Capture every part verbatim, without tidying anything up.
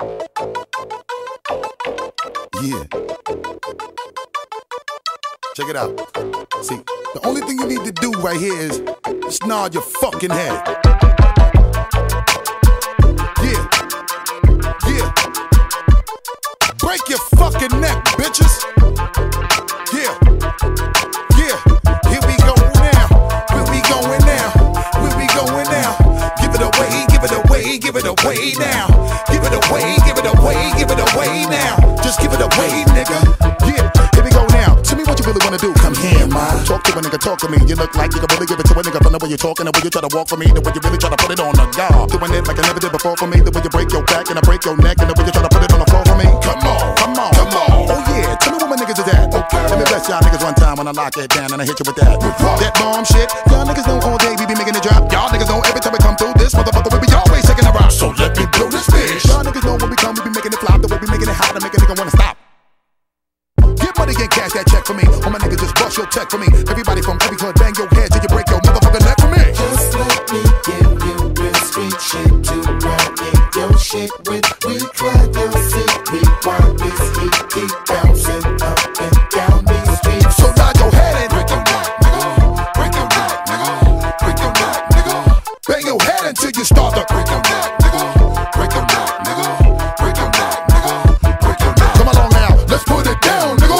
Yeah. Check it out. See, the only thing you need to do right here is just nod your fucking head. Yeah. Yeah. Break your fucking neck, bitches. Yeah. Yeah. Here we go now. Where we going now? Where we going now? Give it away, give it away, give it away now. Give it away, give it away, give it away now. Just give it away, nigga. Yeah. Here we go now. Tell me what you really wanna do. Come here, ma. Talk to a nigga, talk to me. You look like you can really give it to a nigga. From the way you're talking, the way you try to walk for me, the way you really try to put it on the guard. Doing it like I never did before for me. The way you break your back and I break your neck, and the way you try to put it on the floor for me. Come on, come on, come on. Oh yeah. Tell me what my niggas is at. Okay. Let me bless y'all niggas one time when I lock it down and I hit you with that. That bomb shit. Y'all niggas know all day we be making it drop. Y'all niggas know every time we come through this motherfucker we be always taking a rock. So let me blow this bitch. Y'all niggas know when we come we be making it flop. The way we making it hot to make a nigga wanna stop. Money can't cash that check for me. All my niggas just bust your check for me. Everybody from every club bang your head till you break your motherfucking neck for me. Just let me give you real street shit to rock in your shit with. We try to see me while this heat keep bouncing up and down these streets. So nod your head and break your neck, nigga. Break your neck, nigga. Break your neck, nigga. Bang your head until you start to break your neck, nigga. Break your neck, nigga. Break your neck, nigga. Break your neck. Come along now, let's put it down, nigga.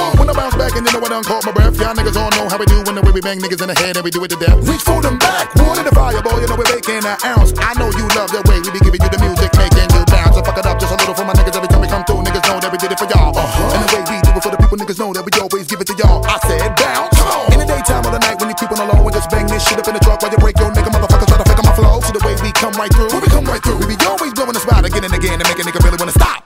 And you know I done caught my breath. Y'all niggas all know how we do when the way we bang niggas in the head and we do it to death. Reach for them back, wood in the fire, boy. You know we're making an ounce. I know you love the way we be giving you the music, making you bounce. I fuck it up just a little for my niggas every time we come through. Niggas know that we did it for y'all. Uh-huh. And the way we do it for the people, niggas know that we always give it to y'all. I said bounce. Come on. In the daytime or the night when you keep on the low and just bang this shit up in the truck while you break your nigga motherfuckers try to fake on my flow. See the way we come right through. When we come right through, we be always blowing the spot again and again and make a nigga really wanna stop.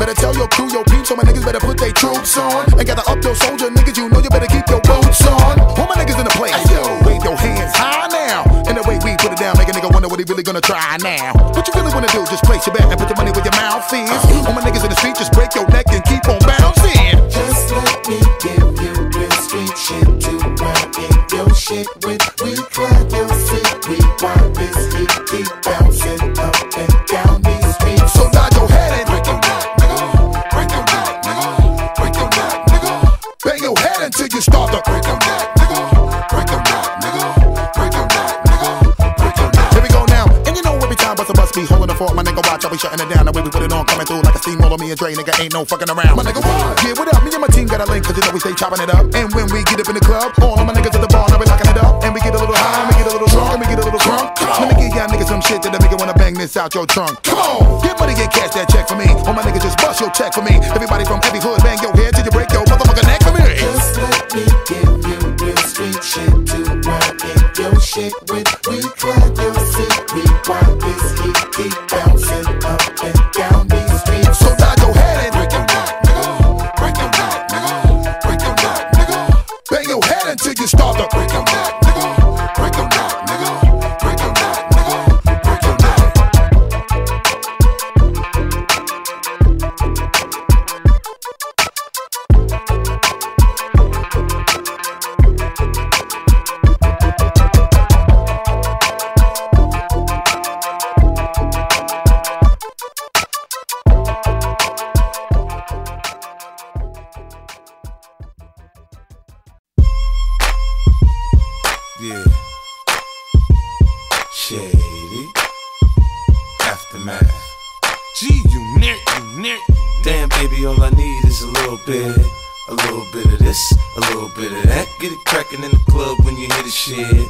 Better tell your crew, your peeps, so my niggas better put they troops on. And gather up your soldier niggas, you know you better keep your boots on. All my niggas in the place, yo, wave your hands high now. And the way we put it down, make a nigga wonder what he really gonna try now. What you really wanna do, just place your bet and put your money where your mouth is. All my niggas in the street, just break your neck and keep on bouncing. Just let me give you real street shit to rock in your shit with. We try your shit, we want this heat, keep bouncing up and down these streets. So nod your head and break your neck. Until you start to break your neck, nigga. Break your neck, nigga. Break your neck, nigga. Break your neck. Here we go now. And you know every time bust a bus be holding the fort, my nigga watch, I'll be shutting it down. The way we put it on, coming through like a steamroller. Me and Dre, nigga, ain't no fucking around. My nigga, what? Yeah, what up? Me and my team got a link, cause you know we stay chopping it up. And when we get up in the club, all of my niggas at the bar, now we locking it up. And we get a little high, and we get a little drunk, and we get a little drunk. Let me give y'all niggas some shit that the nigga wanna bang this out your trunk. Come on! Get money, get cash, that check for me. All my niggas just bust your check for me. Everybody from every hood, bang your head till you break your motherfucking neck for me. Just let me give you real street shit to rock in your shit with. We try your shit, we want this heat, keep bouncing up and down these streets. So nod your head and break your neck, nigga. Break your neck, nigga. Break your neck, nigga. Bang your head until you start to break your neck, nigga. Break your neck, nigga. Break your neck, nigga. Break your neck. Yeah. Shady. Aftermath. Gee, you nick, you nick. Damn, baby, all I need is a little bit. A little bit of this, a little bit of that. Get it crackin' in the club when you hear the shit.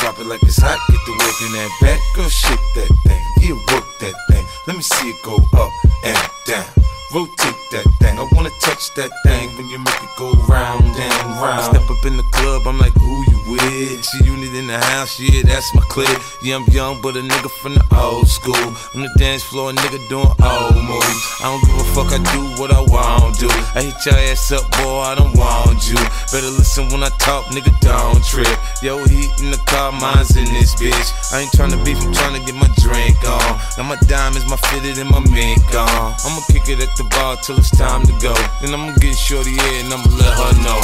Drop it like it's hot, get the work in that back. Girl, shake that thing, yeah, work that thing. Let me see it go up and down. Rotate that thing, I wanna touch that thing. When you make it go round and round. I step up in the club, I'm like, who you with? She unit in the house, yeah, that's my clique. Yeah, I'm young, but a nigga from the old school. On the dance floor, a nigga doing old moves. I don't give a fuck, I do what I want to do. I hit your ass up, boy, I don't want you. Better listen when I talk, nigga, don't trip. Yo, heat in the car, mine's in this bitch. I ain't tryna beef, I'm tryna get my drink on. Now my diamonds, my fitted, and my mink on. I'ma kick it at the bar till it's time to go. Then I'ma get shorty here and I'ma let her know.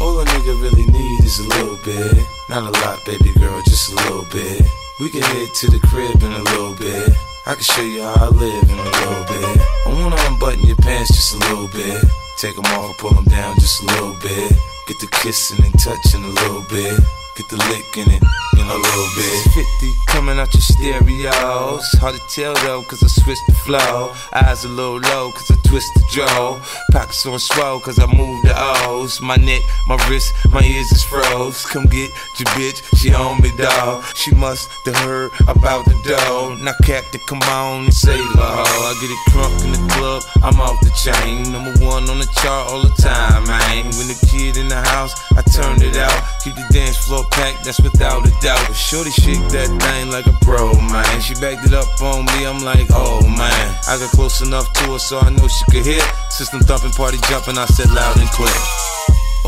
All a nigga really need is a little bit. Not a lot, baby girl, just a little bit. We can head to the crib in a little bit. I can show you how I live in a little bit. I wanna unbutton your pants just a little bit. Take them off and pull them down just a little bit. Get the kissing and touching a little bit. Get the lick in it in a little bit. fifty coming out your stereos. Hard to tell though, cause I switched the flow. Eyes a little low, cause I twist the jaw. Pockets on swole, cause I move the O's. My neck, my wrist, my ears is froze. Come get your bitch, she on me dog. She must have heard about the dough. Now Captain, come on and save her hoe. I get it crunk in the club, I'm off the chain. Number one on the chart all the time, man. When the kid in the house, I turn it out. Keep the dance floor pack, that's without a doubt. Shorty shake that thing like a pro, man. She backed it up on me, I'm like, oh man. I got close enough to her so I know she could hear. System thumping, party jumping, I said loud and clear.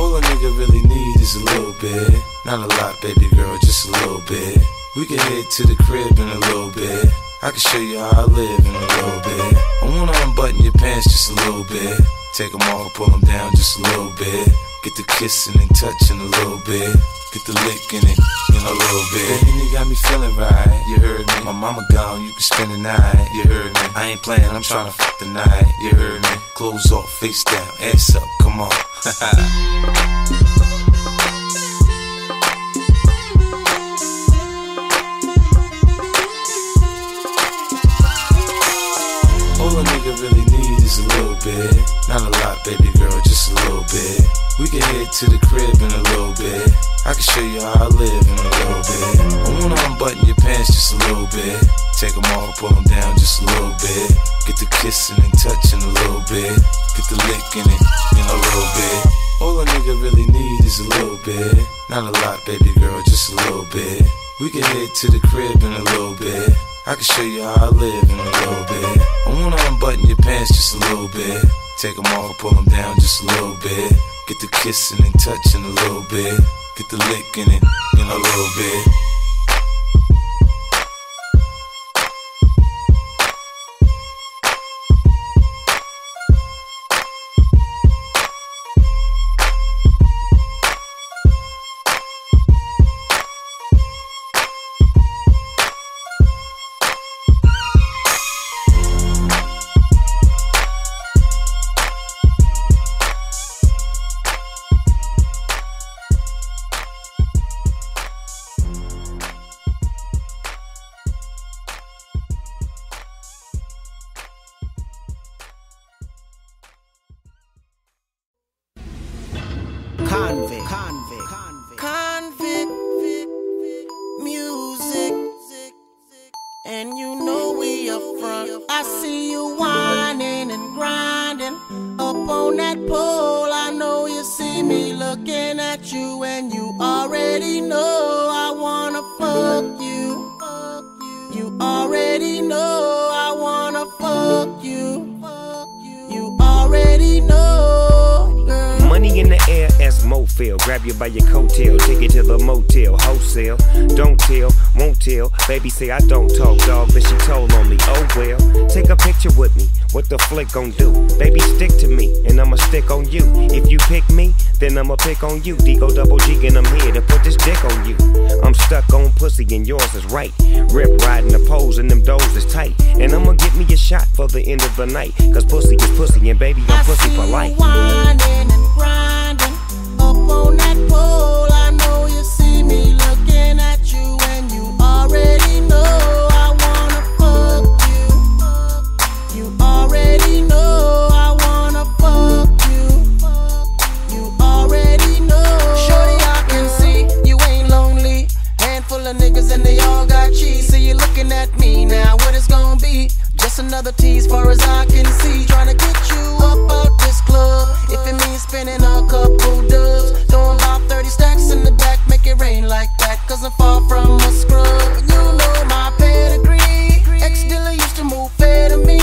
All a nigga really need is a little bit. Not a lot, baby girl, just a little bit. We can head to the crib in a little bit. I can show you how I live in a little bit. I wanna unbutton your pants just a little bit. Take them off, pull them down just a little bit. Get the kissing and touching a little bit. Get the lick in it in a little bit. That nigga got me feeling right, you heard me. My mama gone, you can spend the night, you heard me. I ain't playing, I'm trying to fuck the night, you heard me. Clothes off, face down, ass up, come on. All a nigga really need is a little bit. Not a lot, baby girl, just a little bit. We can head to the crib in a little bit. I can show you how I live in a little bit. I wanna unbutton your pants just a little bit. Take them off, pull them down just a little bit. Get the kissing and touching a little bit. Get the lick in it in a little bit. All a nigga really need is a little bit. Not a lot, baby girl, just a little bit. We can head to the crib in a little bit. I can show you how I live in a little bit. I wanna unbutton your pants just a little bit. Take them off, pull them down just a little bit. Get the kissing and touching a little bit. Get the lick in it in a little bit. Convict. Convict. Convict. Convict. Music. And you know we up front. I see you whining and grinding up on that pole. I know you see me looking at you, and you already know I wanna fuck you. You already know I wanna fuck you. You already know. Money in the air, as Mo feel. Grab you by your coattail, take you to the motel. Wholesale, don't tell, won't tell. Baby say I don't talk, dog, but she told on me. Oh well, take a picture with me. What the flick gon' do? Baby stick to me, and I'ma stick on you. If you pick me, then I'ma pick on you. Digo double G, and I'm here to put this dick on you. I'm stuck on pussy, and yours is right. Rip riding the poles, and them doors is tight. And I'ma get me a shot for the end of the night. Cause pussy is pussy, and baby, I'm pussy for life. Grinding up on that pole, I know you see me looking at you, and you already know I wanna fuck you. You already know I wanna fuck you. You already know. Shorty, I can see you ain't lonely. Handful of niggas and they all got cheese. So you looking at me now, what it's gonna be? Just another tease, far as I can see. Trying to get you up out this club. If it means spinning a couple dubs, throwing about thirty stacks in the back, make it rain like that. Cause I'm far from a scrub. You know my pedigree. Ex-dealer used to move fair to me.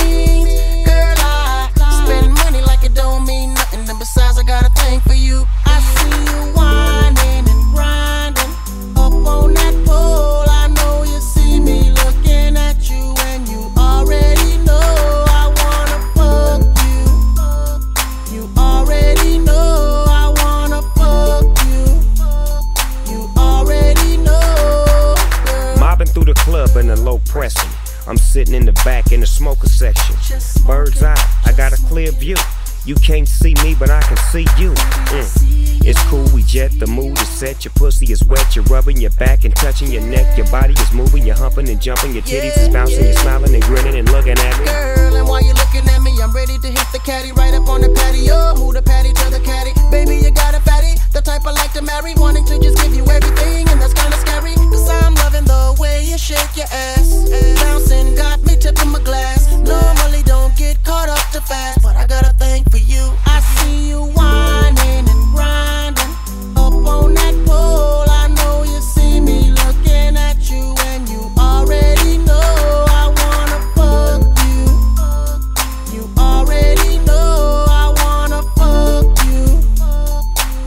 Girl, I spend money like it don't mean nothing. And besides, I got a thing for you. I see you whining and grinding up on that pole. Through the club in a low pressing. I'm sitting in the back. Bird's eye, I got a clear view. You can't see me, but I can see you. Mm. It's cool, we jet, the mood is set. Your pussy is wet, you're rubbing your back and touching your neck. Your body is moving, you're humping and jumping. Your titties is bouncing, you're smiling and grinning and looking at me. Girl, and while you're looking at me, I'm ready to hit the caddy right up on the patio. Move the patty to the caddy. Baby, you got a fatty, the type I like to marry. Wanting to just give you everything, and that's kinda scary. Cause I'm loving the way you shake your ass. Bouncing got me tipping my glass. Normally don't get caught up too fast, but I got a thing for you. I see you whining and grinding up on that pole. I know you see me looking at you, and you already know I wanna fuck you. You already know I wanna fuck you.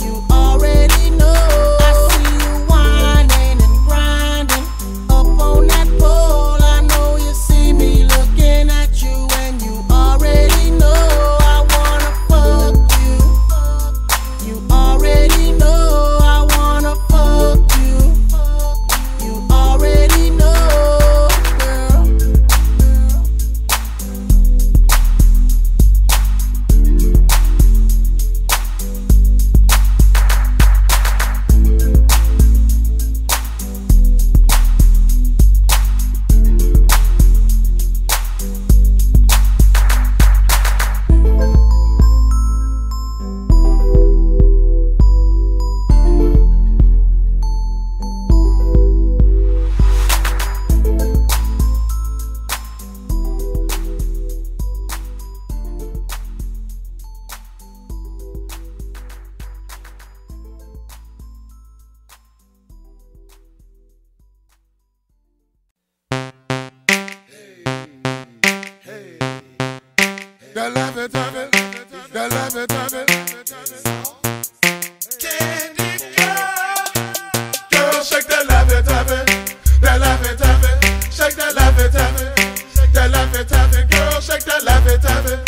You already know. I see you whining and grinding up on that pole. I know you see me looking at you, and you already know. The love it, love it, the love it, love it. Candy girl, girl, shake the love it, love it, the love it, love it. Shake the love it, love it, the love it, love it. Girl, shake the love it, love it,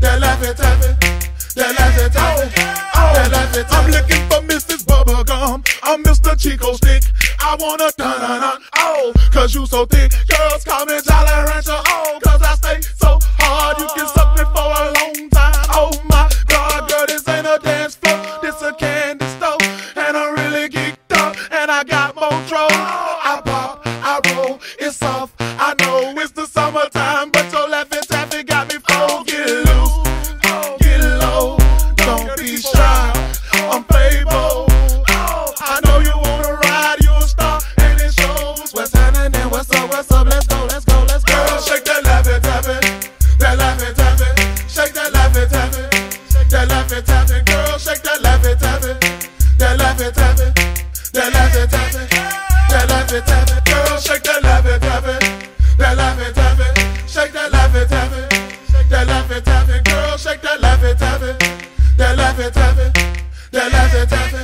the love it, love it, the love it, love it, the love it. I'm looking for Missus Bubblegum, I'm Mister Chico Stick. I wanna dun dun dun, oh, cause you so thick. Girls call me Jolly Rancher, oh, cause I stay so hard. You can suck me for a long time. Oh my God, girl, this ain't a dance floor, this a candy store. And I'm really geeked up, and I got more troll. I pop, I roll, it's soft, I know it's the summertime, but your laughing taffy got me fold. Get loose, get low, don't be shy, I'm Fable. I know you wanna ride, you a star, and it shows. What's happening? What's up? What's up? Let's go, let's go, let's go. Girl, shake that laughing, tapping, that laughing, tapping. Shake that laughing, tapping, that laughing, tapping. Girl, shake that laughing, tapping, that laughing, tapping, that laughing, tapping, that laughing, tapping. Girl, shake that laughing, tapping, that laughing, tapping. Shake that laughing, tapping, that laughing, tapping. Girl, shake that laughing, tapping, that laughing, tapping, that laughing, tapping.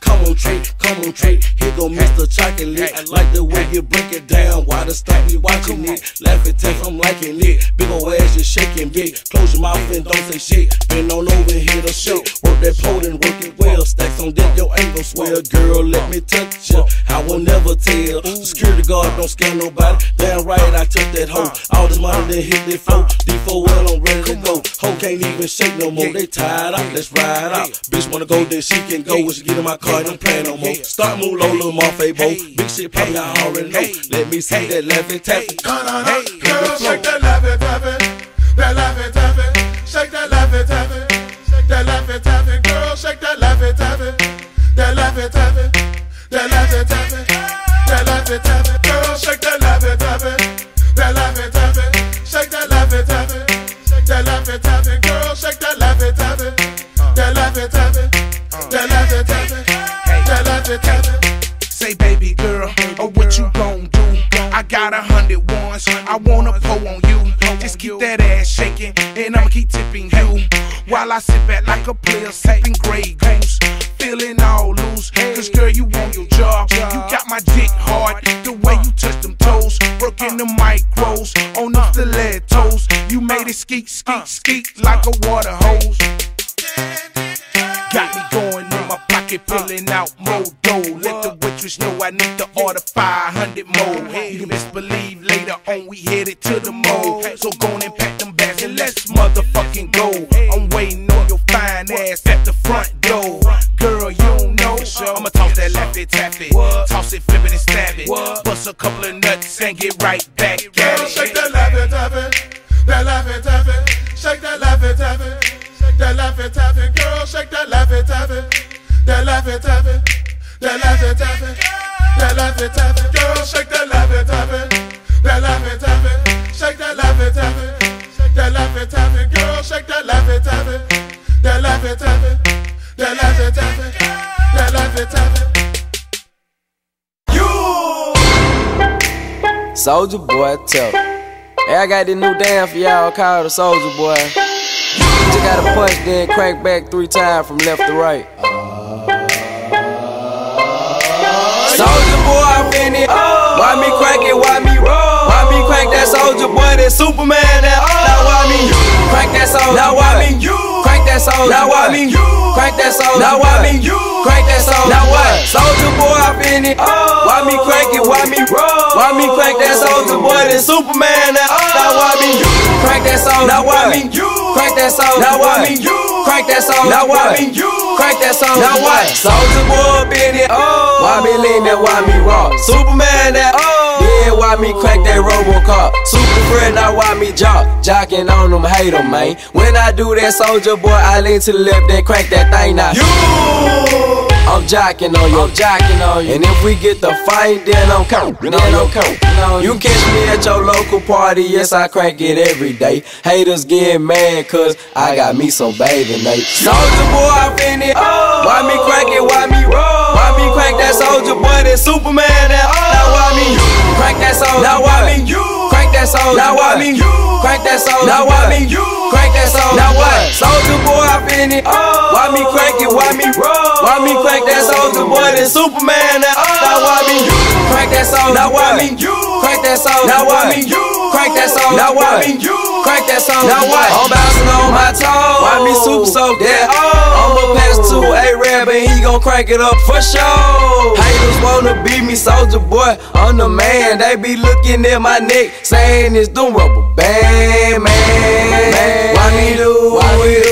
Come on, Trey, come on, Trey. Here go Mister Chocolate. Like the way you break it down. Why the stack me watching it? Laugh and text, I'm liking it. Big ol' ass, you're shaking big. Close your mouth and don't say shit. Bend on over, hit a shake. Work that pole and work it well. Stacks on dick, your ain't gon' swell. Girl, let me touch ya. I will never tell. Security guard don't scam nobody. Damn right, I took that hoe. All this money then hit that flow. D four L, I'm ready to go. Hoe can't even shake no more. They tired out, let's ride out. Bitch wanna go, then she can go. When she get in my car, don't play no more. Start move low, little Marfebo. Big shit pop, I already know. Let me see that laughing taffy. Girl, shake that laughing taffy, that laughing taffy. Shake that laughing taffy, that laughing taffy. Girl, shake that laughing taffy, that laughing taffy, that laughing taffy, that laughing taffy. Girl, shake that laughing taffy, that laughing taffy. Shake that laughing taffy, that laughing taffy. Girl, shake that laughing taffy, that laughing taffy. Say, baby girl, oh, what you gon' do? I got a hundred ones, I wanna pour on you. Just keep that ass shaking, and I'ma keep tipping you. While I sit back like a player, sipping Grey Goose, feeling all loose. Cause girl, you on your job, you got my dick hard. The way you touch them toes, working the micros on the stilettos. You made it skeet, skeet, skeet like a water hose. Got me going in my pocket. pocket, pulling out more dough. Let the waitress know I need to order five hundred more. You best believe later on we headed to the mall. So go on and pack them bags and let's motherfucking go. I'm waiting on your fine ass at the front door. Girl, you don't know, I'ma toss that laffy taffy, toss it, flip it and stab it, bust a couple of nuts and get right back at it. Shake that laffy taffy, that laffy taffy, shake that laffy taffy, shake that laffy taffy, girl, shake that laffy taffy, that laffy taffy, that laffy taffy, that laffy taffy, girl, shake that laffy taffy, that laffy taffy, shake that laffy taffy, shake that laffy taffy, girl, shake that laffy taffy, that laffy taffy. That laffy taffy, that laffy taffy. You Soulja Boy tough. Hey, I got this new dance for y'all called the Soulja Boy. You just gotta punch, then crank back three times from left to right. Soulja Boy, I'm finna. Oh. Why me crank it? Why me roll? Why me crank that Soulja Boy? That Superman? That oh. Now why me you crank that Soulja Boy? Now why me you crank that Soulja Boy? Now why me you? Crank that Soulja Boy. Now why me you? Crank that Soulja Boy. Now what? Soulja Boy, I finna. Oh. Why me crank it? Why me roll? Why me crank that Soulja Boy? Then Superman that oh. Now why me you? Crank that Soulja Boy. Now why me you? Crank that Soulja Boy. Now why me you? Crank that Soulja Boy. Now why me you? Crank that Soulja Boy. Now what? Soulja Boy, finna. Oh. Why me lean that? Why me roll? Superman that oh. Yeah, why me crank that Robocop? Super friend, now why me jock? Jocking on them, hate them, man. When I do that, Soulja Boy, I lean to the left, then crank that. Thing now. You, I'm jocking on you, I'm jocking on you. And if we get the fight, then I'm coming, then I'm coming. You catch me at your local party, yes I crank it every day. Haters get mad 'cause I got me some bathing mate. Soulja Boy, I finna. Oh. Why me crank it? Why me roll? Why me crank that Soulja Boy? That Superman? That oh. Now why me you crank that Soulja Boy? Now why me you crank that Soulja Boy? Now why me you crank that Soulja Boy? Now why me you crank that Soulja Boy? Now what? Soulja Boy, I finna. Oh. Why me crank it? Why me roll? Why me crank that Soulja Boy? That Superman? That oh. Now why me you crank that Soulja Boy? Now why me you crank that Soulja Boy? Now why me you crank that Soulja Boy? Now why me you crank that Soulja Boy? Now what? I'm bouncing on my toes. Why me super soaked? That oh. I'ma pass to A-Rab and he gon' crank it up for sure. Haters wanna beat me, Soulja Boy. I'm the man. They be looking at my neck, saying it's doom rubber band, man. Why me do? Why me do?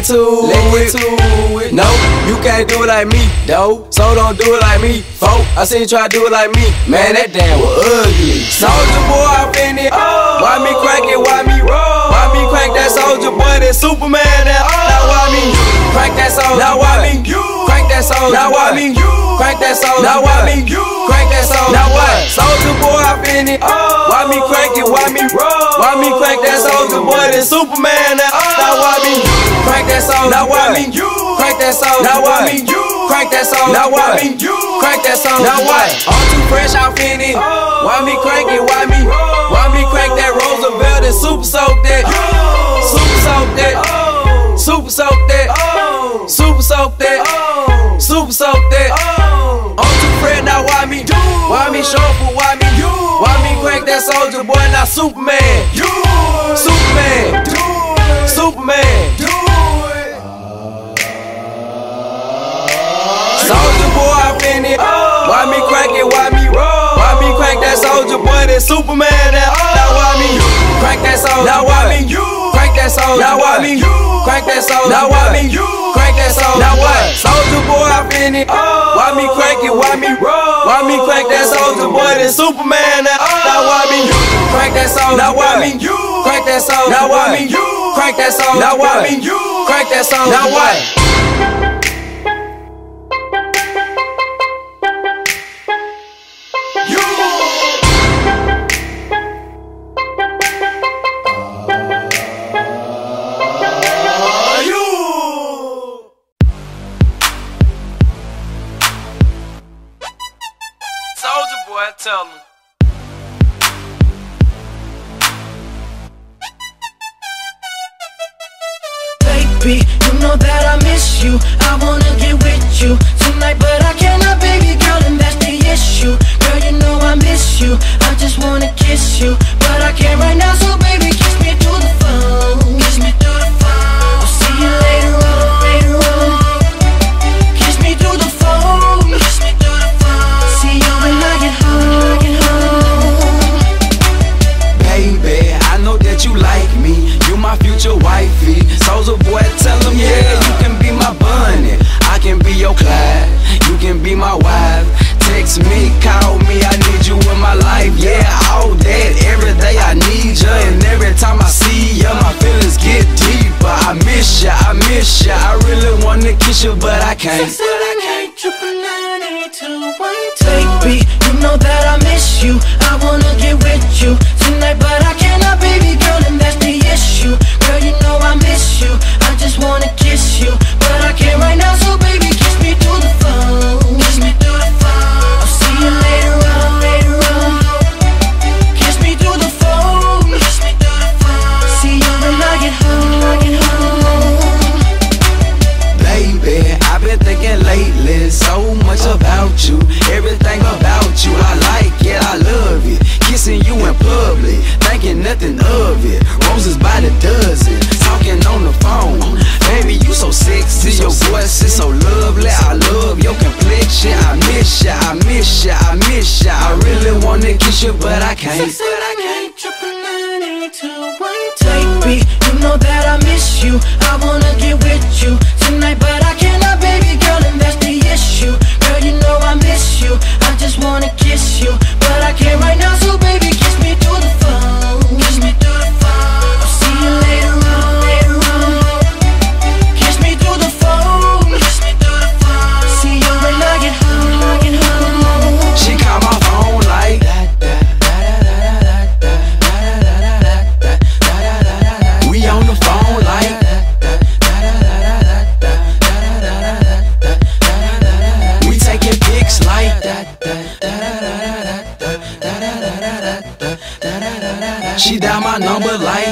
To it. To it. No, you can't do it like me, though. So don't do it like me, folk. I seen you try to do it like me, man. That damn was ugly. Soulja Boy, I finna. Oh. Why me crank it? Why me roll? Why me crank that Soulja Boy? That Superman? That oh. Now why me you crank that Soulja Boy? Now why me you crank that Soulja Boy? Now why me you crank that Soulja Boy? Now why me you crank that Soulja Boy? Now what? Soulja Boy, I finna. Oh. Why me crank it? Why me roll? Why me crank that Soulja Boy? That Superman? That oh. Now why me you crank that Soulja Boy? Now why me you crank that Soulja Boy? Now why me you crank that Soulja Boy? Now why me you crank that Soulja Boy? Now what? I'm too fresh, I'm finna. Oh. Why me crank it? Why me? Oh. Why me crank that Roosevelt and super soak that? Oh. Super soak that. Oh. Super soak that. Oh. Super soak that. Oh. Super soak that. Oh. I'm too fresh, now why me? Dude. Why me shuffle? Why me? You. Why me crank that Soulja Boy? Now Superman. You. Superman. Dude. Superman. Dude. Soulja Boy, I finna. Oh. Why me crank it? Why me roll? Why me crank that Soulja Boy? That Superman? That oh. Now why me you crank that Soulja Boy? Now why me you crank that Soulja Boy? Now why me you crank that Soulja Boy? Now why me you crank that Soulja Boy? Now what? Soulja Boy, I finna. Oh. Why me crank it? Why me roll? Why me crank that Soulja Boy? That Superman? That oh. Now why me you crank that Soulja Boy? Now why me you crank that Soulja Boy? Now why me you crank that Soulja Boy? Now why me you crank that Soulja Boy? Now what? Tell me. Baby, you know that I miss you. I wanna get with you tonight, but I cannot, baby girl, and that's the issue. Girl, you know I miss you. I just wanna kiss you, but I can't right now, so baby, kiss me through the phone. Kiss me through the phone. I'll see you later on, later on. can't. Sex that I can't. Triple nine eight two one two. Baby, you know that I miss you. I wanna get with you tonight, but I cannot, baby girl, and that's the issue. Girl, you know I miss you. I just wanna kiss you, but I can't right now, so baby, kiss me through the phone. Kiss me through the phone. I'll see you later on, later on. Kiss me through the phone. Kiss me through the phone. See you when I get home. Thinking lately so much about you, everything about you. I like it, I love it. Kissing you in public, thinking nothing of it. Roses by the dozen, talking on the phone. Baby, you so sexy, your voice is so lovely. I love your complexion. I miss ya, I miss ya, I miss ya. I really wanna kiss you, but I can't. Said I can't. Triple nine eight two one two. Baby, you know that I miss you. I wanna get with you tonight, but I cannot, baby. Girl, you know I miss you. I just wanna kiss you, but I can't right now, so baby, kiss me through the phone. Kiss me through the phone. I'll see you later on, later on. Kiss me through the phone. Kiss me through the phone. See you when I get home, I get home. She called my phone like we on the phone like. She dialed my number like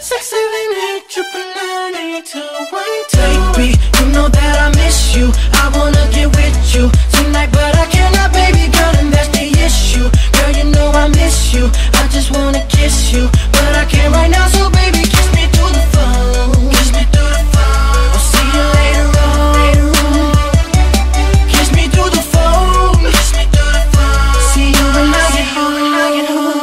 six seven eight triple nine eight two one two. Baby, you know that I miss you. I wanna get with you tonight, but I cannot, baby girl, and that's the issue. Girl, you know I miss you. I just wanna kiss you, but I can't right now, so baby, kiss me through the phone. Kiss me through the phone. I'll see you later on, later on. Kiss me through the phone. Kiss me through the phone. See you when I get home.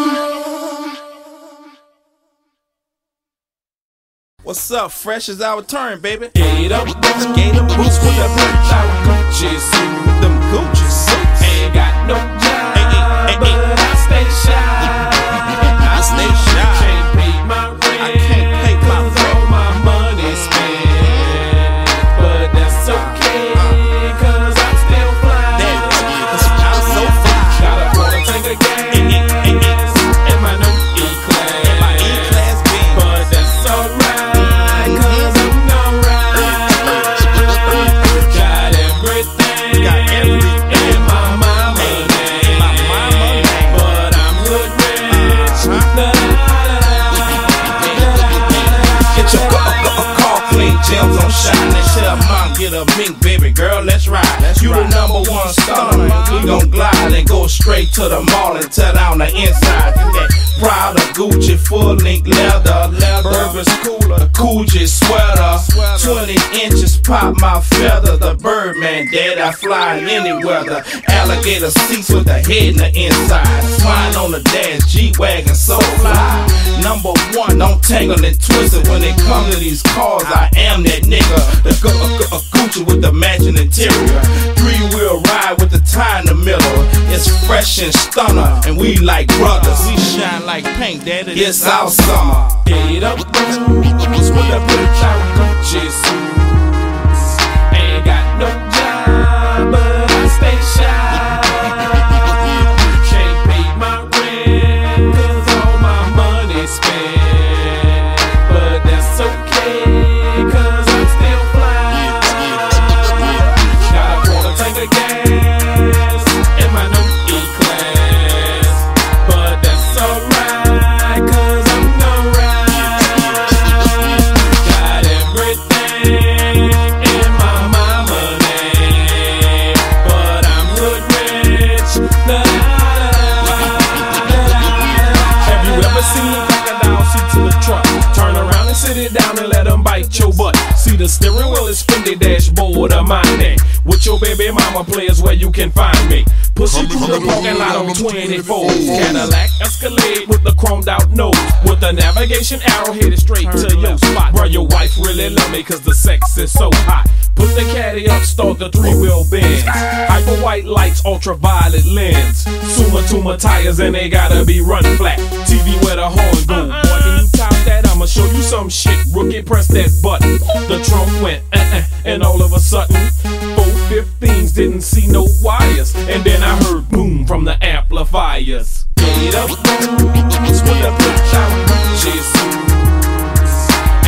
What's up? Fresh is our turn, baby. Get up, bitch. Gator boots with the bitch out Gucci suit. Them Gucci suits. Ain't got no job, ay, ay, ay, but ay, ay. I stay shy. I stay shy. Can't pay my rent. I can't pay my rent. All my money spent, but that's okay, cause I'm still fly. That's because I'm so fly. Gotta put a tank again. And my new E-class, and my E-class B, but that's alright. Gems on shine, and tell mom get a mink, baby girl, let's ride. Let's you ride. The number one star, we gon' glide and go straight to the mall and tear down the inside. That Prada, Gucci, full link leather, Burberry's cooler, Coogee sweater, twenty inches pop my feather. The Birdman dead, I fly in any weather. Alligator seats with a head in the inside. Flying on the dash, G-Wagon, so fly. Number one, don't tangle and twist it. When it comes to these cars, I am that nigga, the gu a Gucci with the matching interior, three wheel ride with the tie in the middle. It's fresh and stunner, and we like brothers. We shine like pink, daddy. It's our summer. Get up, boots with the bitch out Gucci suits. Ain't got no job, but I stay shy. Can't pay my rent, 'cause all my money spent, but that's okay. Cause I'm still fly. Gotta wanna take the gas in my new E-class, but that's alright, cause I'm gonna ride. Got everything in my mama name, but I'm good rich. La, la, la, la, la. Have you ever seen a crocodile seat to the truck? Turn around and sit it down and let them bite your butt. See the steering wheel is spinning, dashboard of mine. With your baby mama players where you can find me. Pussy through the parking lot on twenty-four. Cadillac Escalade with the chromed out nose. With the navigation arrow headed straight to your spot. Bro, your wife really love me cause the sex is so hot. Put the caddy up, start the three-wheel bend. Hyper white lights, ultraviolet lens. Suma Tuma tires and they gotta be run flat. T V where the horn go, boy, top that, I'ma show you some shit. Rookie, press that button. The trunk went uh-uh, and all of a sudden, four fifteens didn't see no wires. And then I heard boom from the amplifiers. Made up blues with a good job. She's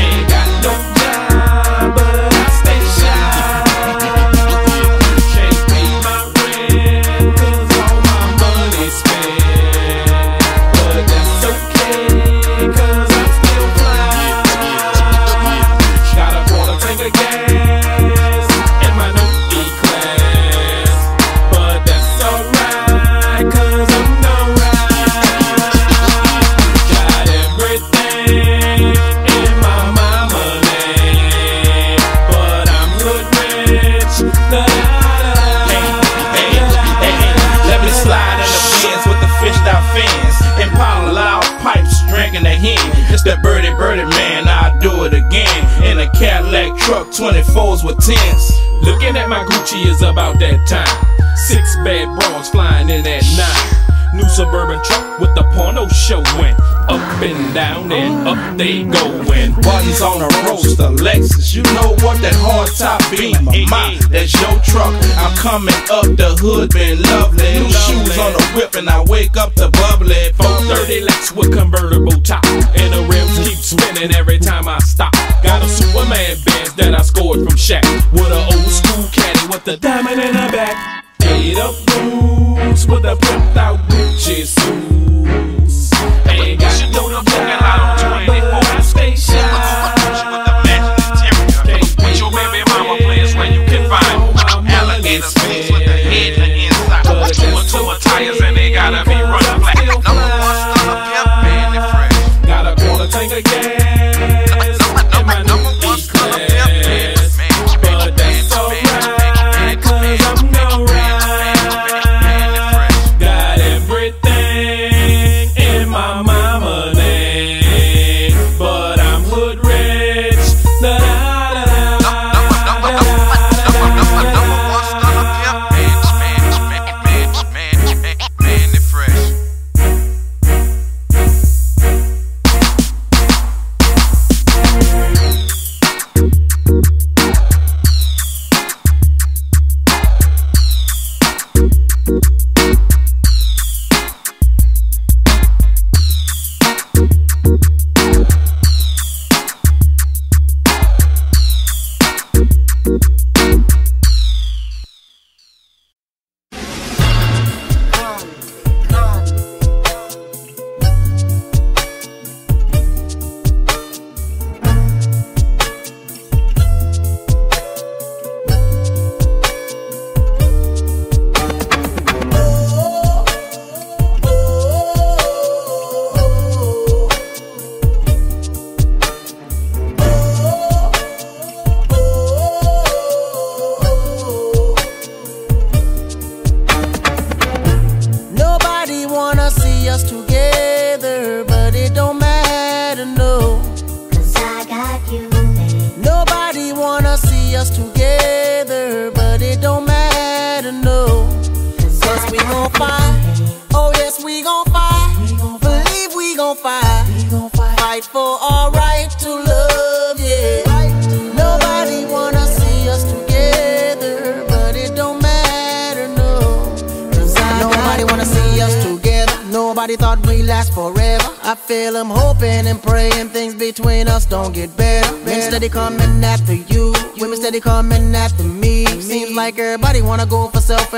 ain't got no job, but I stay shy. Can't pay my rent, 'cause all my money's spent. But that's okay, 'cause I'm still fly. Got a quarter tank of gas in my new E-Class. But that's alright, 'cause it's that birdie, birdie, man, I'll do it again. In a Cadillac truck, twenty-fours with tens. Looking at my Gucci is about that time. Six bad bras flying in at nine. New suburban truck with the porno showing. Up and down and up they goin'. Buttons on a roaster, Lexus, you know what, that hard top beam. My, that's your truck, I'm coming up the hood, been lovely. New shoes on the whip and I wake up to bubbly. Four thirty Lex with convertible top, and the rims keep spinning every time I stop. Got a Superman Benz that I scored from Shaq, with an old school caddy with the diamond in the back. Made up boots with a flipped out Gucci suits. Ain't got no job, but I stay shy.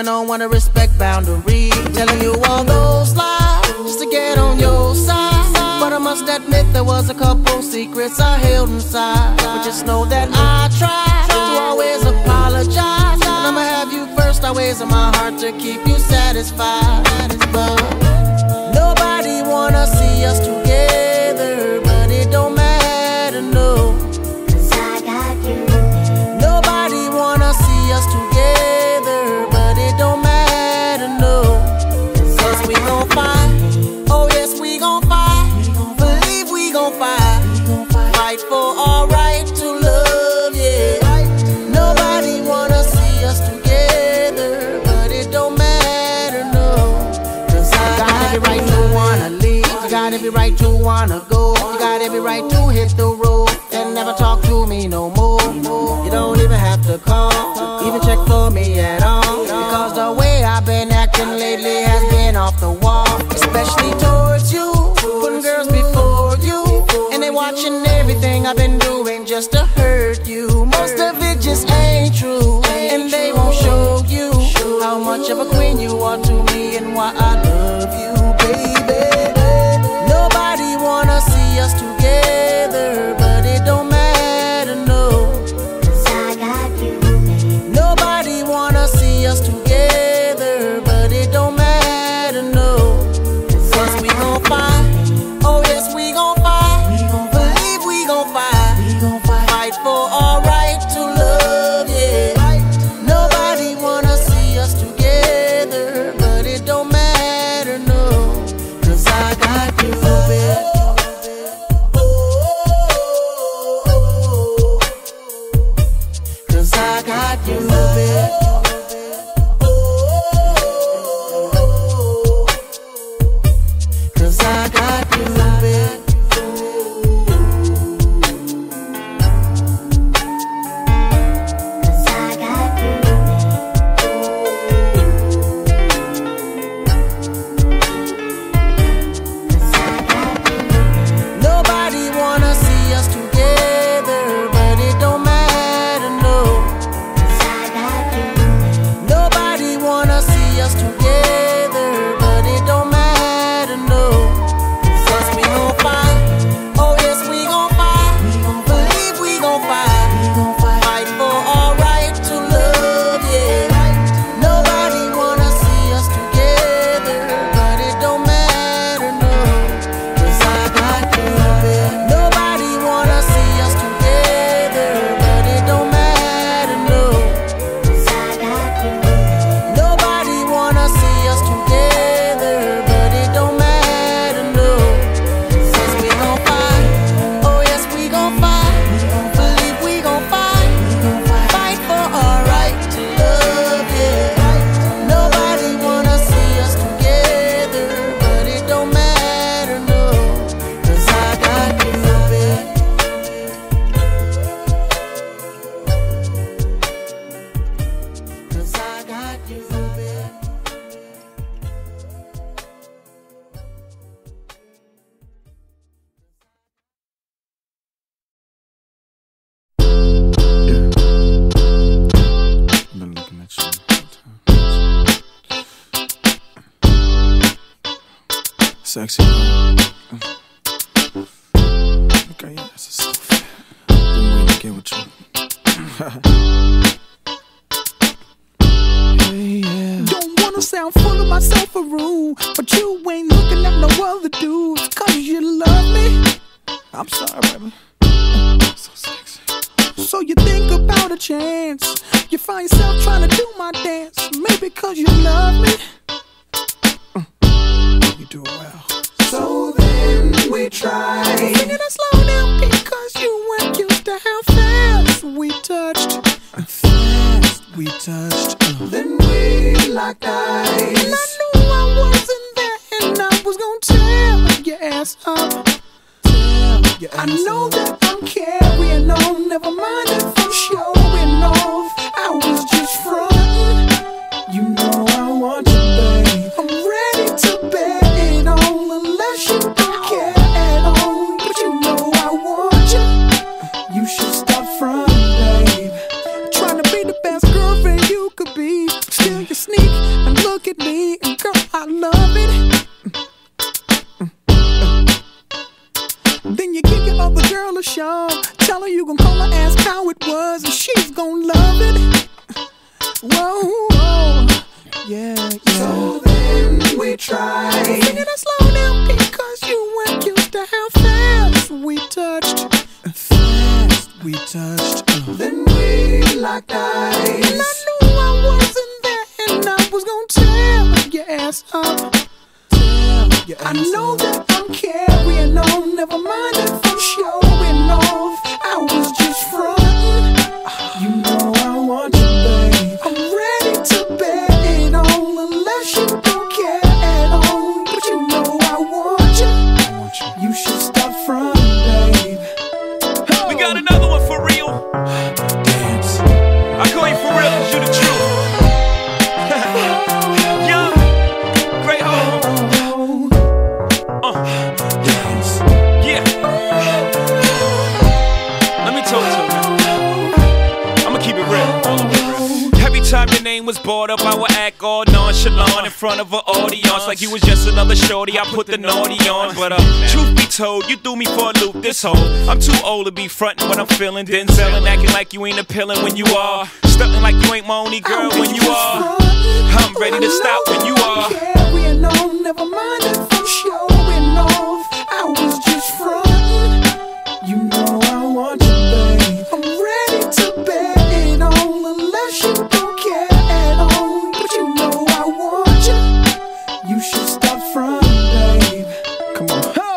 Don't wanna respect boundaries. Telling you all those lies just to get on your side. But I must admit there was a couple secrets I held inside. But just know that I tried to always apologize, and I'ma have you first always in my heart to keep you satisfied. But nobody wanna see us together, but it don't matter, no, 'cause I got you. Nobody wanna see us together, got every right to wanna go. You got every right to hit the road and never talk to me no more. You don't even have to call, even check for me at all, because the way I've been acting lately has been off the wall. Especially towards you, putting girls before you, and they watching everything I've been doing just to hurt you. Most of it just ain't true, and they won't show you how much of a queen you are to me and why I love you, baby. Nobody wanna see us together, but it don't matter, no, 'cause I got you, baby. Nobody wanna see us together, but it don't matter, no, 'cause we gon' fight. Oh yes, we gon' fight. We gon' believe we gon' fight. We gon' fight. Fight for our right to love, yeah. Nobody wanna see us together, but it don't matter, no, 'cause I got you, baby. I got you, baby. 'Cause I got you, baby. Sexy. Okay, yeah, that's a soft. Been waiting to get with you. Hey, yeah. Don't wanna sound full of myself or rude, but you ain't looking at no other dudes, 'cause you love me. I'm sorry, baby. So sexy. So you think about a chance. You find yourself trying to do my dance, maybe 'cause you love me. You do well. So then we tried. I'm thinking I slow down because you weren't used to how fast we touched. Fast we touched. Uh. Then we locked eyes. And I knew I wasn't there, and I was gonna tear your ass up. Tear your ass I know up. That I'm carrying on. Never mind if I'm showing off. I was just frontin'. You know I want you, babe. I'm ready to beg. You don't care at all, but you know I want you. You should stop frontin', babe. Trying to be the best girlfriend you could be. Still you sneak and look at me, and girl, I love it. Then you kick your other girl a shove, tell her you gon' call her ask how it was, and she's gon' love it. Whoa, whoa. Yeah, yeah. So then we tried. I'm thinking I slow down because you weren't used to how fast we touched. Fast we touched. Uh. Then we locked eyes. And I knew I wasn't there, and I was gonna tear your ass up. Tear your ass I know up. That I'm carrying on. Never mind if I'm showing off. I was just frontin'. You know I want you, babe. I'm ready to beg. Unless you don't care at all, but you know I want you. front of an audience like you was just another shorty. I put the naughty on, but uh, truth be told, you threw me for a loop. This whole I'm too old to be frontin' when I'm feeling, then selling, acting like you ain't appealing when you are, stuntin' like you ain't my only girl when you are. I'm ready to stop when you are. Yeah, we alone, never mind if I'm showing off. I was just front. You know I want you, babe. I'm ready to bet it all unless you don't care at all. But you know I want you. You should stop front, babe. Come on. Oh.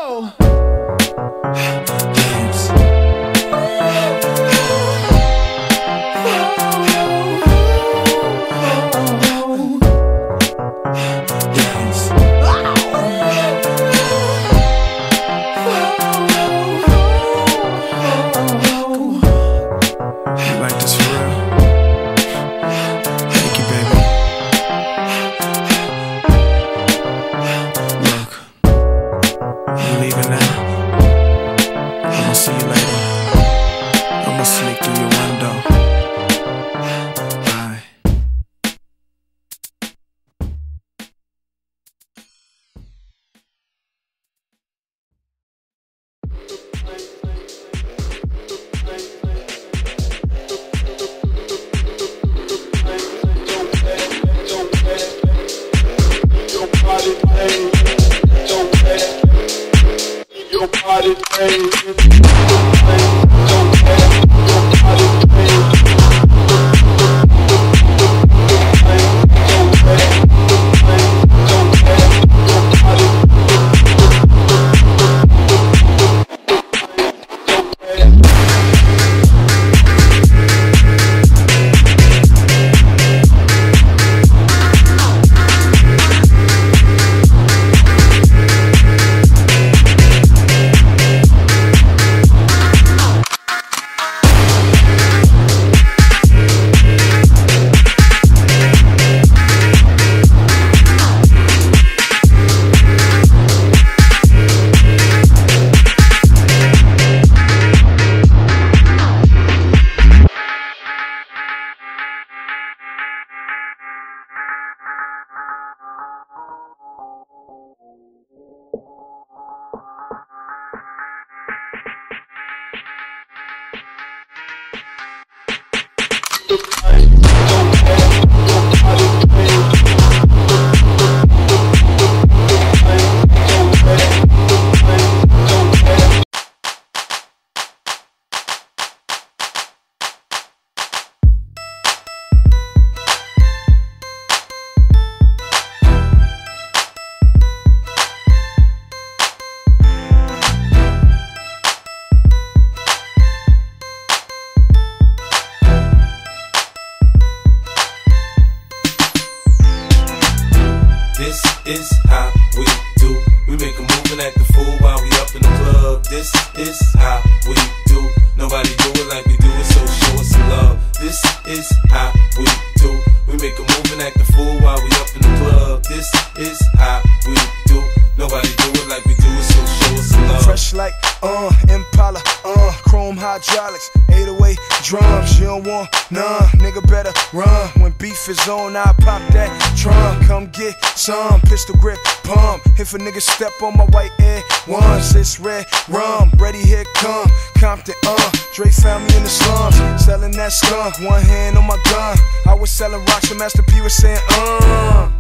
If a nigga step on my white air once, it's red rum, ready, here come Compton, uh, Dre found me in the slums, selling that skunk, one hand on my gun, I was selling rocks and Master P was saying, uh,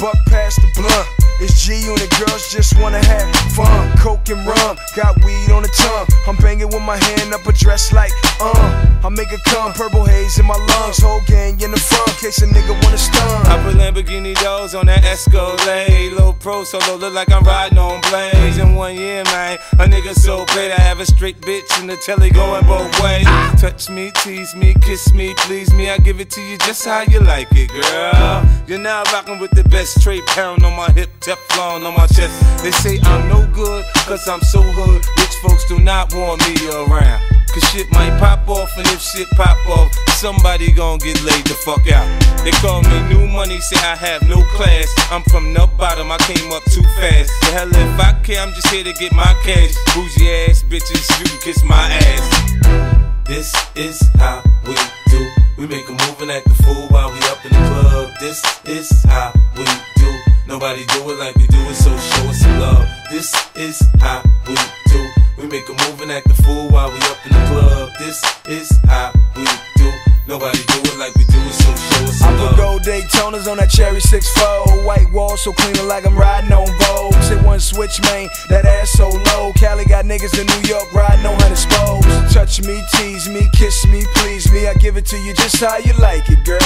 buck past the blunt, it's G and the girls just wanna have fun, coke and rum, got weed on the tongue, I'm banging with my hand up a dress like, uh, I make it come, purple haze in my lungs, whole gang in the front, case a nigga wanna stun. I put Lamborghini doors on that Escalade, low pro solo, look like I'm riding on blades. In one year, man, a nigga so great, I have a straight bitch in the telly going both ways. Touch me, tease me, kiss me, please me, I give it to you just how you like it, girl. You're now rocking with the best straight pound on my hip, Teflon on my chest. They say I'm no good, cause I'm so hood, rich folks do not want me around. Cause shit might pop off, and if shit pop off, somebody gon' get laid the fuck out. They call me new money, say I have no class. I'm from the bottom, I came up too fast. The hell if I care, I'm just here to get my cash. Bougie ass bitches, you can kiss my ass. This is how we do. We make a move and act the fool while we up in the club. This is how we do. Nobody do it like we do it, so show us some love. This is how we do. We make a move and act a fool while we up in the club. This is how we do. Nobody do it like we do it, so show us some love. I put gold Daytonas on that cherry six four. White wall so clean like I'm riding on Vogue. Sit one switch, man, that ass so low. Cali got niggas in New York riding on hundred spokes. Touch me, tease me, kiss me, please me. I give it to you just how you like it, girl.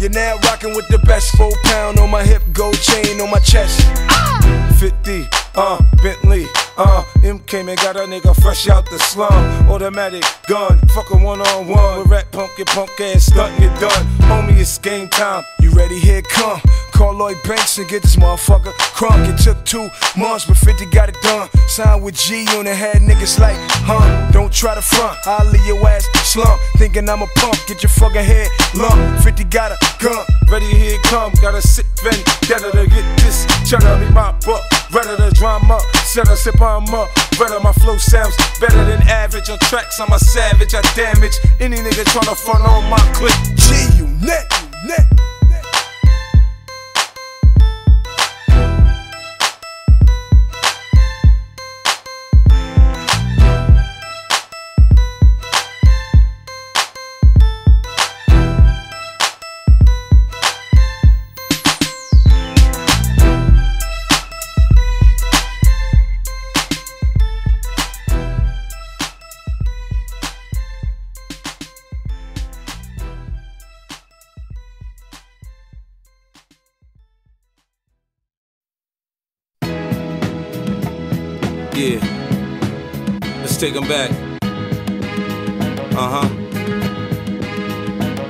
You're now rocking with the best. Four pound on my hip, gold chain on my chest. Ah! fifty, uh, Bentley, uh, M K, man, got a nigga fresh out the slum. Automatic gun, fuck a one-on-one. With rat punk, your punk ass stuntin', you're done. Homie, it's game time, you ready? Here come. Call Lloyd Banks and get this motherfucker crunk. It took two months, but fifty got it done. Signed with G on the head, niggas like, huh? Don't try to front, I'll leave your ass slump. Thinking I'm a punk, get your fucking head lump. fifty got a gun, ready, here it come. Gotta sit vendetta to get this cheddar. Me mop up, rather the drama. Set a sip on up, rather my flow sounds better than average. On tracks, I'm a savage, I damage any nigga tryna front on my clip. G, you net, you net. Yeah, let's take them back. Uh-huh.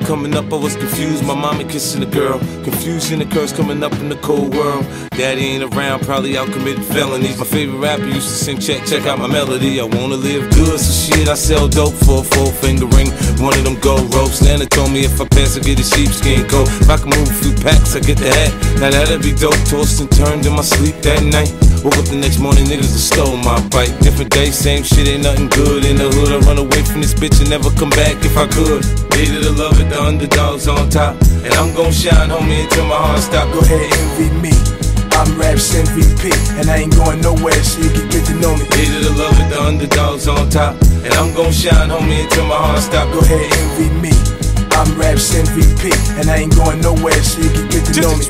Coming up, I was confused. My mama kissing a girl. Confusion occurs coming up in the cold world. Daddy ain't around, probably out committing felonies. My favorite rapper used to sing, check, check out my melody. I wanna live good, so shit, I sell dope for a four finger ring. One of them gold ropes. Nana told me if I pass, I get a sheepskin coat. If I can move a few packs, I get the hat. Now that'd be dope. Tossed and turned in my sleep that night. Woke up the next morning, niggas that stole my bike. Different day, same shit, ain't nothing good in the hood. I run away from this bitch and never come back if I could. Hated to love it, the underdog's on top. And I'm gon' shine, homie, until my heart stop. Go ahead, envy me, I'm Raps M V P. And I ain't going nowhere, so you can get to know me. Hated to love it, the underdog's on top. And I'm gon' shine, homie, until my heart stop. Go ahead, envy me, I'm Raps M V P. And I ain't going nowhere, so you can get to know me.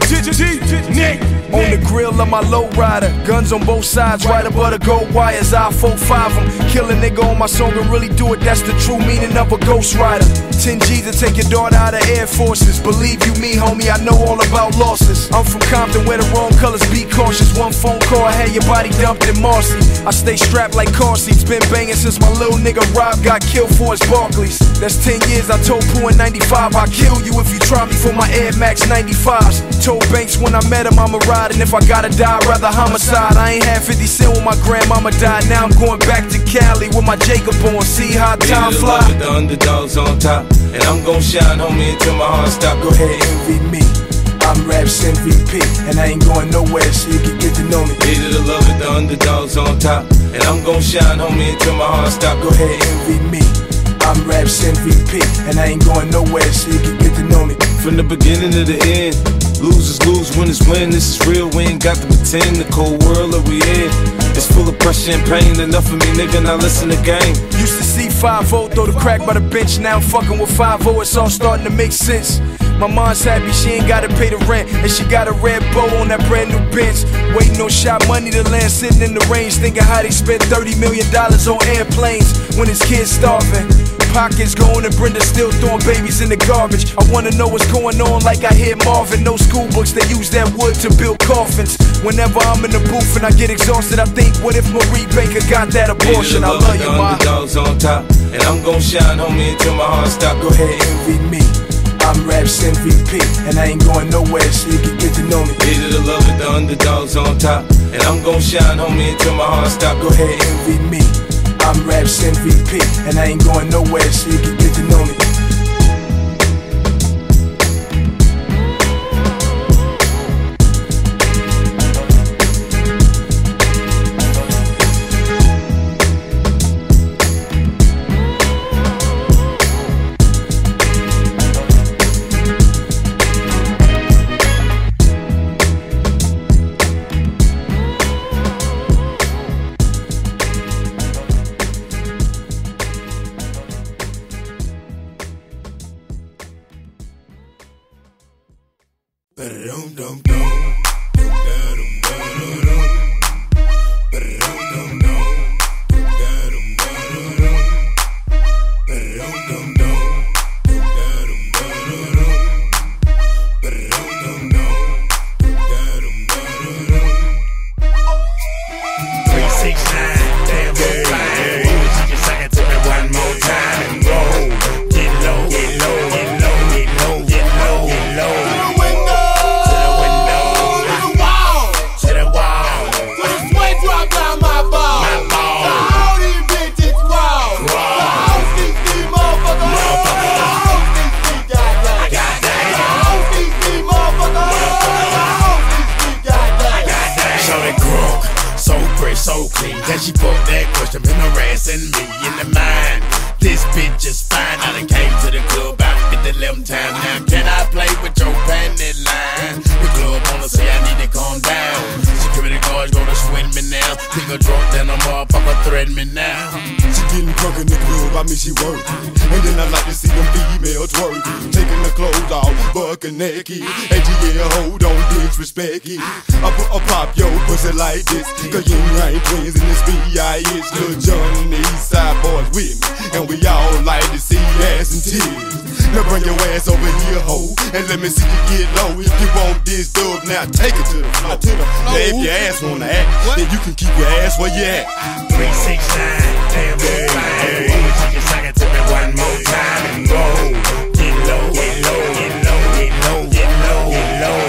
Nick! On the grill of my lowrider, guns on both sides, right above the gold wires. I four five them, kill a nigga on my song and really do it. That's the true meaning of a ghost rider. ten G's to take your daughter out of Air Forces. Believe you me, homie, I know all about losses. I'm from Compton, where the wrong colors be cautious. One phone call, I had your body dumped in Marcy. I stay strapped like car seats, been banging since my little nigga Rob got killed for his Barclays. That's ten years, I told Pooh in ninety-five, I'll kill you if you try me for my Air Max ninety-fives. Told Banks when I met him, I'm a rider. And if I gotta die, I'd rather homicide. I ain't had fifty cent when my grandmama died. Now I'm going back to Cali with my Jacob on. See how time fly. With the underdogs on top. And I'm gon' shine, homie, until my heart stop. Go ahead, envy me, I'm Raps M V P. And I ain't going nowhere, so you can get to know me. Hated to love with the underdogs on top. And I'm gon' shine, homie, until my heart stop. Go ahead, envy me, I'm Raps M V P. And I ain't going nowhere, so you can get to know me. From the beginning to the end, losers lose, winners win. This is real, we ain't got to pretend. The cold world that we in, it's full of pressure and pain. Enough of me, nigga, now listen to game. Used to see five oh throw the crack by the bench. Now I'm fucking with five oh, it's all starting to make sense. My mom's happy, she ain't gotta pay the rent. And she got a red bow on that brand new bench. Waiting on shot money to land, sitting in the range. Thinking how they spent thirty million dollars on airplanes when his kids starving. Pockets going and Brenda still throwing babies in the garbage. I wanna know what's going on like I hear Marvin. No school books, they use that wood to build coffins. Whenever I'm in the booth and I get exhausted, I think, what if Marie Baker got that abortion? I love you, Ma. Underdogs on top, and I'm gon' shine, homie, until my heart stop. Go ahead, envy me, I'm Raps M V P. And I ain't going nowhere, so you can get to know me. Hated to love with the underdogs on top. And I'm gon' shine, homie, until my heart stop. Go ahead, envy me, I'm Raps M V P, and I ain't going nowhere, so you can get to know me. so clean that she put that question, been harassing me in the mind. This bitch is fine. I done came to the club about fifty eleven times. Now can I play with your panty line? The club wanna say I need to calm down. Security guards gonna swing me now. Nigga drunk down a motherfucker threaten me now. She getting drunk in the club, I mean she work. And then I like to see them females work, taking the clothes off, fucking naked. And yeah, hold on, disrespect it. I put a pop yo pussy like this, cause you ain't twins in this B I S Lil John and the Eastside boys with me, and we all like to see ass and tears. Now bring your ass over here, ho, and let me see you get low. If you want this dub, now take it to the floor. Now if your ass wanna act, then you can keep your ass where you at. Three six nine, damn it, fine. Only take a second to me one more time and go. Get low, get low, get low, get low, get low.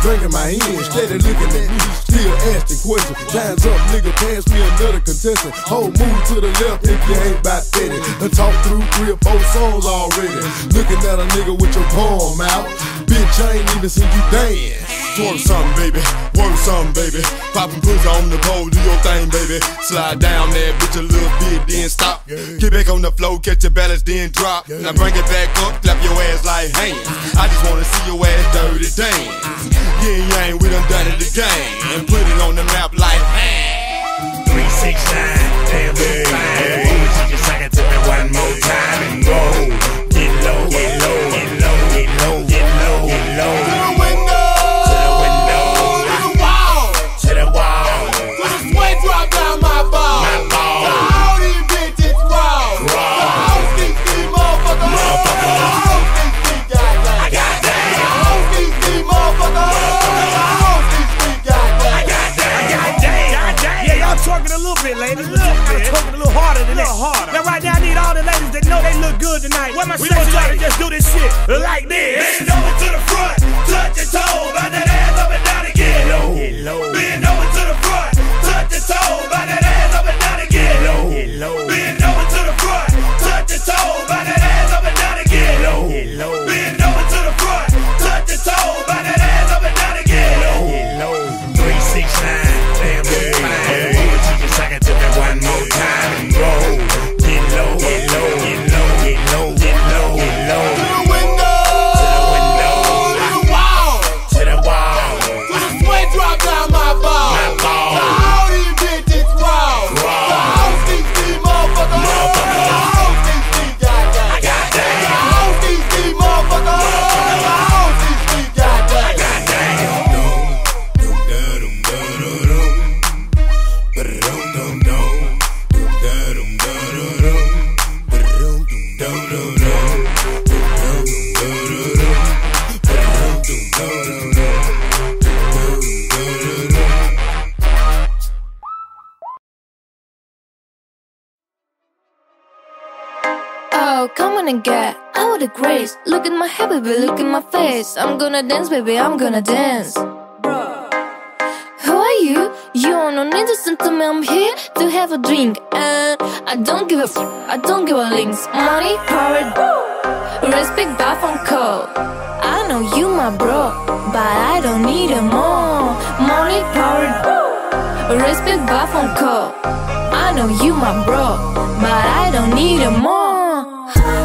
Drinking my hand, steady looking at me, still asking questions. Time's up, nigga, pass me another contestant. Whole move to the left if you ain't about thirty. Done talk through three or four songs already. Looking at a nigga with your palm out. Bitch, I ain't even seen you dance. Twerk something, baby, work something, baby. Poppin' pussy on the pole, do your thing, baby. Slide down that bitch a little bit, then stop. Get back on the floor, catch your balance, then drop. Now bring it back up, clap your ass like hands. I just wanna see your ass dirty dance. Yeah, yeah, we done done it again, and put it on the map like man. Three six nine, damn it, fine. Only take a second to me one more time and go. Get low, get low, get low, get low, get low, get low. To the window, to the window, to the wall, to the wall, to the sweat drop down my ball, my ball. To all these bitches raw, raw. To all these these motherfuckers, motherfuckers. Talking a little bit, ladies. A little bit. I'm talking a little harder than that. Harder. Now right now I need all the ladies that know they look good tonight. What my we gonna try to just do this shit like this. Bend over to the front, touch your toe, bout that ass up and down again. Get low, get low. Bend over to the front, touch your toe, bout that ass up and down again. Get low, get low. Bend over to the front, touch your toe, bout that ass up and down again. Get low, get low. Bend over to the front, touch your toe, bout that ass up and down again. Get low, get low. Three six nine, damn fine. One more time and go. Get low, get low, get low, get low, get low, get low. To the window, to the window, to the wall, to the wall, to the sweat drop down my ball, my ball. To all these bitches raw, raw. To all these these motherfuckers, motherfuckers. To all these these goddamn, goddamn. To all these these motherfuckers, motherfuckers. To all these these goddamn, goddamn. Dum dum dum dum dum dum dum. Come on and get out of the grace. Look at my hair, baby, look at my face. I'm gonna dance, baby, I'm gonna dance. Bruh. Who are you? You don't know no need to listen to me, I'm here to have a drink. And I don't give a f***, I don't give a links. Money, power, respect, by phone call. I know you my bro, but I don't need a more. Money, power, respect, by phone call. I know you my bro, but I don't need a more.